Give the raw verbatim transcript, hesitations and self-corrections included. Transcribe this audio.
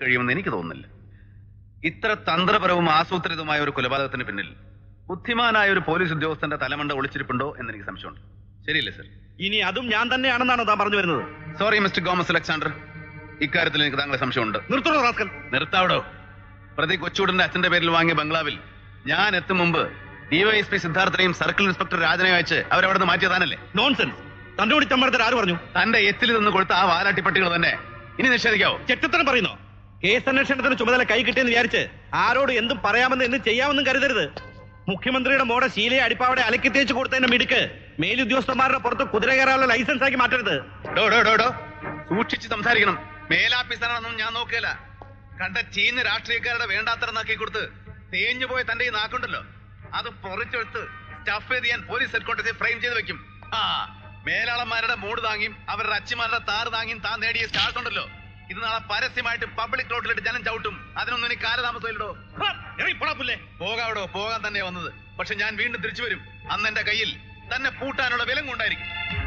കഴിയുമെന്ന് എനിക്ക് തോന്നുന്നില്ല. ഇത്ര തന്ത്രപരവും ആസൂത്രിതവുമായ ഒരു കൊലപാതകത്തിന് പിന്നിൽ ബുദ്ധിമാനായ ഒരു പോലീസ് ഉദ്യോഗസ്ഥന്റെ തലമണ്ട ഒളിച്ചിരിപ്പുണ്ടോ എന്ന് എനിക്ക് സംശയമുണ്ട്. ശരിയല്ലേ സർ? ഇനി അതും ഞാൻ തന്നെയാണെന്നാണ് താൻ പറഞ്ഞു വരുന്നത്? സോറി മിസ്റ്റർ ഗോമസ് അലക്സാണ്ടർ, ഇക്കാര്യത്തിൽ എനിക്ക് താങ്കളെ സംശയമുണ്ട്. നിർത്തണോ റാസ്കൽ? നിർത്താവടോ. പ്രതി കൊച്ചൂടന്റെ അച്ഛന്റെ പേരിൽ വാങ്ങിയ ബംഗ്ലാവിൽ ഞാൻ എത്തും മുമ്പ് ഡിവൈഎസ്പി സിദ്ധാർത്ഥനെയും സർക്കിൾ ഇൻസ്പെക്ടർ രാജനെ അയച്ച് അവരവിടെ നിന്ന് മാറ്റിയതാണല്ലേ? നോൺസെൻസ്. തന്റെ കൂടി ചമ്മർത്തൽ ആര് പറഞ്ഞു? തന്റെ എത്തിൽ നിന്ന് കൊടുത്ത ആ വാലാട്ടിപ്പട്ടികൾ തന്നെ ഇനി നിഷേധിക്കാവോ? ചെറ്റത്തനം പറയുന്നോ? കേസ് അന്വേഷണത്തിന് ചുമതല കൈ കിട്ടിയെന്ന് വിചാരിച്ച് ആരോട് എന്തും പറയാമെന്നും എന്തും ചെയ്യാമെന്നും കരുതരുത്. മുഖ്യമന്ത്രിയുടെ മോടെ ശീലയെ അടിപ്പാവടെ അലക്കി തേച്ച് കൊടുത്തതിന്റെ മിടുക്ക് മേലുദ്യോഗസ്ഥന്മാരുടെ പുറത്ത് കുതിര കയറാനുള്ള ലൈസൻസ് ആക്കി മാറ്റരുത്. സൂക്ഷിച്ച് സംസാരിക്കണം. മേലാഫീസറാണെന്നും ഞാൻ നോക്കുകയില്ല. കണ്ട ചീന്ന് രാഷ്ട്രീയക്കാരുടെ വേണ്ടാത്തറന്നാക്കി കൊടുത്ത് തേഞ്ഞു പോയ തന്റെ ഈ നാക്കുണ്ടല്ലോ, അത് പൊറിച്ചെടുത്ത് സ്റ്റഫ് ചെയ്ത് ഞാൻ പോലീസ് ഹെഡ്ക്വാർട്ടേഴ്സിൽ ഫ്രെയിം ചെയ്ത് വെക്കും. ആ മേലാളന്മാരുടെ മൂട് താങ്ങിയും അവരുടെ അച്ഛന്മാരുടെ താറ് താങ്ങിയും താൻ നേടിയ സ്റ്റാർസ് ഉണ്ടല്ലോ, ഇത് നാളെ പരസ്യമായിട്ട് പബ്ലിക് റോഡിലിട്ട് ജനം ചവിട്ടും. അതിനൊന്നും ഇനി കാലതാമസമില്ലടോ. ഇറങ്ങിപ്പോടാപ്പില്ലേ? പോകാവിടോ, പോകാൻ തന്നെ വന്നത്. പക്ഷെ ഞാൻ വീണ്ടും തിരിച്ചു വരും. അന്ന് എന്റെ കയ്യിൽ തന്നെ പൂട്ടാനുള്ള വിലങ്ങുണ്ടായിരിക്കും.